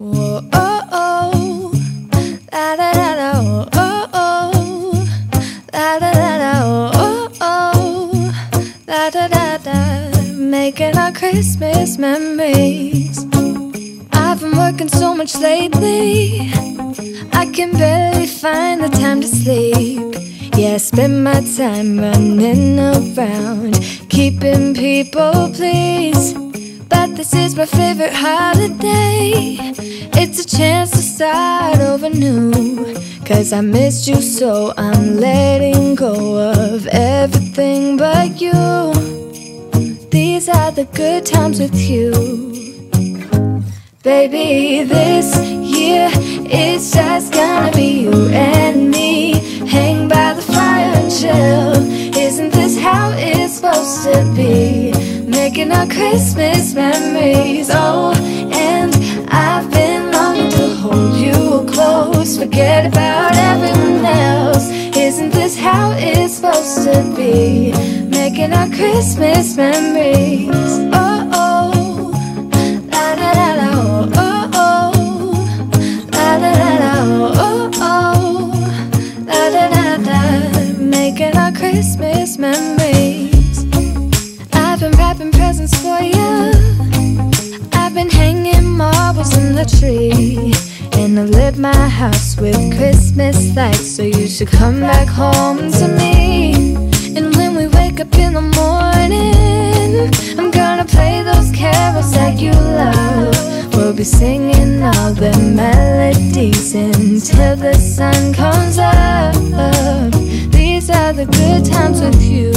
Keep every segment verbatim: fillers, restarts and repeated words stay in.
Whoa, oh, oh, la da da da, oh, oh, la da da da, oh, oh, la da da da. Making our Christmas memories. I've been working so much lately, I can barely find the time to sleep. Yeah, I spend my time running around, keeping people pleased. But this is my favorite holiday. It's a chance to start over new. Cause I missed you so, I'm letting go of everything but you. These are the good times with you. Baby, this year it's just gonna be you and me. Hang by the fire and chill. Isn't this how it's supposed to be? Making our Christmas memories, oh, and I've been longing to hold you close. Forget about everyone else. Isn't this how it's supposed to be? Making our Christmas memories, oh, oh, la da da da, oh, oh, oh, la da da da, oh, oh, la da da da. Making our Christmas memories. I've been wrapping presents for you. I've been hanging marbles in the tree, and I lit my house with Christmas lights. So you should come back home to me. And when we wake up in the morning, I'm gonna play those carols that you love. We'll be singing all the melodies until the sun comes up. These are the good times with you.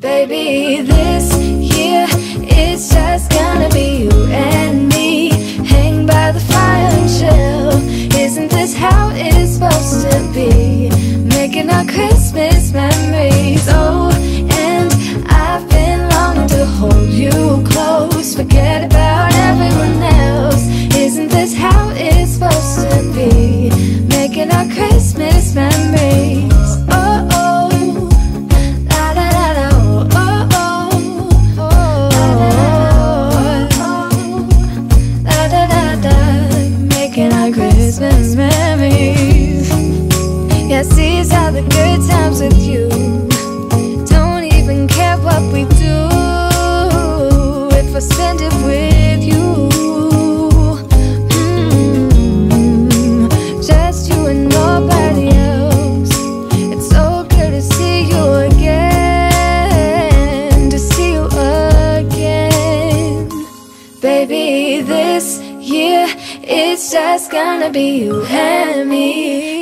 Baby, this year it's just gonna be you and me. Hang by the fire and chill. Isn't this how it's supposed to be? Making our Christmas memories, oh, and I've been longing to hold you close. Forget about everyone else. Isn't this how it's supposed to be? Making our Christmas memories, oh, oh. Christmas memories. Yes, these are the good times with you. Don't even care what we do if I spend it with you. Mm-hmm. Just you and nobody else. It's so good to see you again, to see you again. Baby, this year it's just gonna be you and me.